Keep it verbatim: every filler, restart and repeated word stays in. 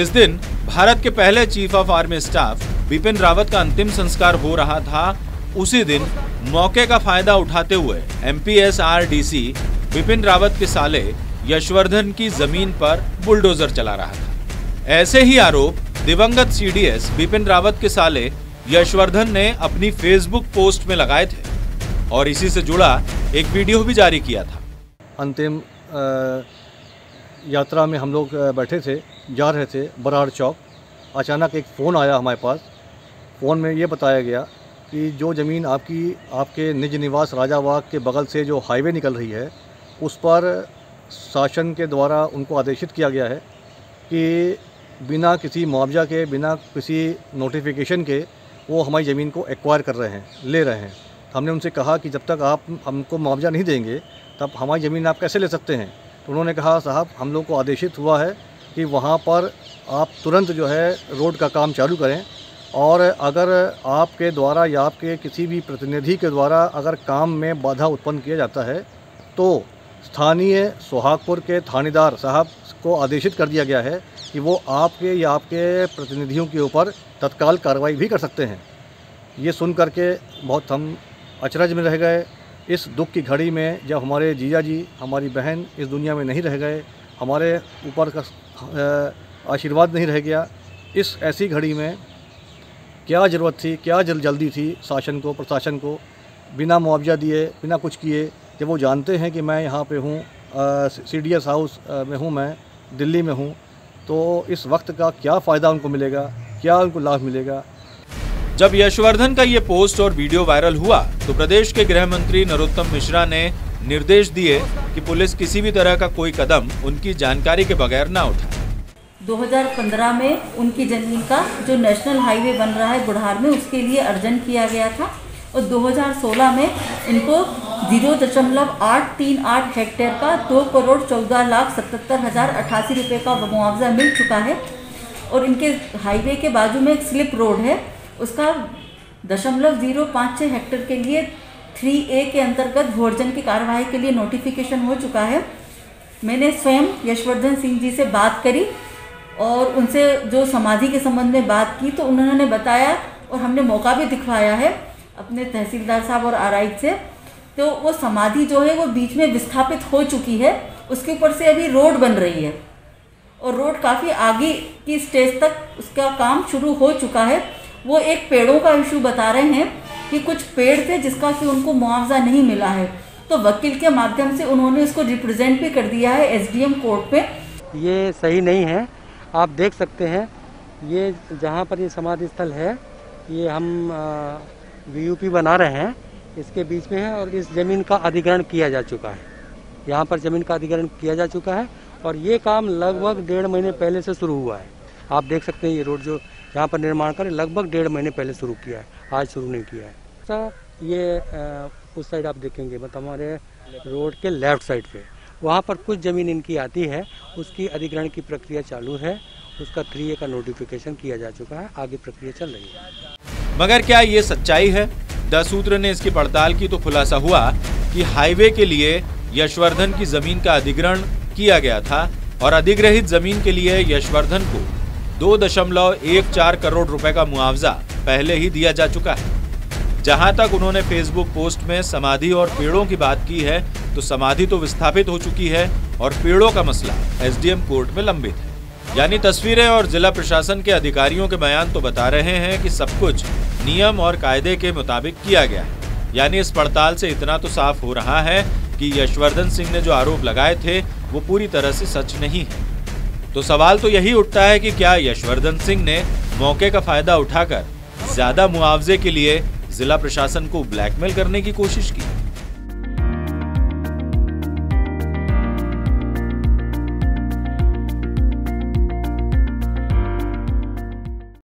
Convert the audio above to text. जिस दिन भारत के पहले chief of army staff Bipin Rawat का अंतिम संस्कार हो रहा था, उसी दिन मौके का फायदा उठाते हुए M P S R D C Bipin Rawat के साले यशवर्धन की जमीन पर बुलडोजर चला रहा था। ऐसे ही आरोप दिवंगत C D S Bipin Rawat के साले यशवर्धन ने अपनी फेसबुक पोस्ट में लगाए थे और इसी से जुड़ा एक वीडियो भी जारी किया था। अंतिम यात्रा में हम लोग बैठे थे, जा रहे थे बराड़ चौक। अचानक एक फ़ोन आया हमारे पास। फ़ोन में ये बताया गया कि जो ज़मीन आपकी आपके निज निवास राजाबाग के बगल से जो हाईवे निकल रही है, उस पर शासन के द्वारा उनको आदेशित किया गया है कि बिना किसी मुआवजा के, बिना किसी नोटिफिकेशन के वो हमारी ज़मीन को एक्वायर कर रहे हैं, ले रहे हैं। हमने उनसे कहा कि जब तक आप हमको मुआवजा नहीं देंगे तब हमारी ज़मीन आप कैसे ले सकते हैं। तो उन्होंने कहा, साहब हम लोग को आदेशित हुआ है कि वहाँ पर आप तुरंत जो है रोड का काम चालू करें, और अगर आपके द्वारा या आपके किसी भी प्रतिनिधि के द्वारा अगर काम में बाधा उत्पन्न किया जाता है तो स्थानीय सोहागपुर के थानेदार साहब को आदेशित कर दिया गया है कि वो आपके या आपके प्रतिनिधियों के ऊपर तत्काल कार्रवाई भी कर सकते हैं। ये सुन करके बहुत हम अचरज में रह गए। इस दुख की घड़ी में जब हमारे जीजा जी, हमारी बहन इस दुनिया में नहीं रह गए, हमारे ऊपर का आशीर्वाद नहीं रह गया, इस ऐसी घड़ी में क्या ज़रूरत थी, क्या जल जल्दी थी शासन को, प्रशासन को बिना मुआवजा दिए, बिना कुछ किए। जब वो जानते हैं कि मैं यहाँ पे हूँ, सी डी एस हाउस में हूँ, मैं दिल्ली में हूँ, तो इस वक्त का क्या फ़ायदा उनको मिलेगा, क्या उनको लाभ मिलेगा। जब यशवर्धन का ये पोस्ट और वीडियो वायरल हुआ तो प्रदेश के गृह मंत्री नरोत्तम मिश्रा ने निर्देश दिए कि पुलिस किसी भी तरह का कोई कदम उनकी जानकारी के बगैर ना उठाए। दो हज़ार पंद्रह में उनकी जमीन का जो नेशनल हाईवे बन रहा है बुढ़ार में, उसके लिए अर्जन किया गया था और दो हज़ार सोलह में इनको जीरो दशमलव आठ तीन आठ हेक्टेयर का दो करोड़ चौदह लाख सतहत्तर हजार अट्ठासी रुपये का मुआवजा मिल चुका है। और इनके हाईवे के बाजू में एक स्लिप रोड है, उसका दशमलव जीरो पाँच छः हेक्टेयर के लिए थ्री ए के अंतर्गत भोजन की कार्रवाई के लिए नोटिफिकेशन हो चुका है। मैंने स्वयं यशवर्धन सिंह जी से बात करी और उनसे जो समाधि के संबंध में बात की तो उन्होंने बताया, और हमने मौका भी दिखवाया है अपने तहसीलदार साहब और आर आई से। तो वो समाधि जो है वो बीच में विस्थापित हो चुकी है, उसके ऊपर से अभी रोड बन रही है और रोड काफ़ी आगे की स्टेज तक उसका काम शुरू हो चुका है। वो एक पेड़ों का इशू बता रहे हैं कि कुछ पेड़ थे जिसका कि उनको मुआवजा नहीं मिला है, तो वकील के माध्यम से उन्होंने उसको रिप्रेजेंट भी कर दिया है एस डी एम कोर्ट में। ये सही नहीं है। आप देख सकते हैं ये जहाँ पर ये समाधि स्थल है, ये हम वी यू पी बना रहे हैं, इसके बीच में है और इस ज़मीन का अधिग्रहण किया जा चुका है। यहाँ पर ज़मीन का अधिग्रहण किया जा चुका है और ये काम लगभग डेढ़ महीने पहले से शुरू हुआ है। आप देख सकते हैं ये रोड जो यहाँ पर निर्माण कर लगभग डेढ़ महीने पहले शुरू किया है, आज शुरू नहीं किया है। सर ये आ, उस साइड आप देखेंगे, मतलब हमारे रोड के लेफ्ट साइड पे, वहाँ पर कुछ ज़मीन इनकी आती है, उसकी अधिग्रहण की प्रक्रिया चालू है, उसका थ्री ए का नोटिफिकेशन किया जा चुका है, आगे प्रक्रिया चल रही है। मगर क्या ये सच्चाई है? दस सूत्र ने इसकी पड़ताल की तो खुलासा हुआ कि हाईवे के लिए यशवर्धन की जमीन का अधिग्रहण किया गया था और अधिग्रहित जमीन के लिए यशवर्धन को दो दशमलव एक चार करोड़ रुपए का मुआवजा पहले ही दिया जा चुका है। जहां तक उन्होंने फेसबुक पोस्ट में समाधि और पेड़ों की बात की है तो समाधि तो विस्थापित हो चुकी है और पेड़ों का मसला एस डी एम कोर्ट में लंबित है। यानी तस्वीरें और जिला प्रशासन के अधिकारियों के बयान तो बता रहे हैं कि सब कुछ नियम और कायदे के मुताबिक किया गया है। यानी इस पड़ताल से इतना तो साफ हो रहा है कि यशवर्धन सिंह ने जो आरोप लगाए थे वो पूरी तरह से सच नहीं है। तो सवाल तो यही उठता है कि क्या यशवर्धन सिंह ने मौके का फायदा उठाकर ज्यादा मुआवजे के लिए जिला प्रशासन को ब्लैकमेल करने की कोशिश की?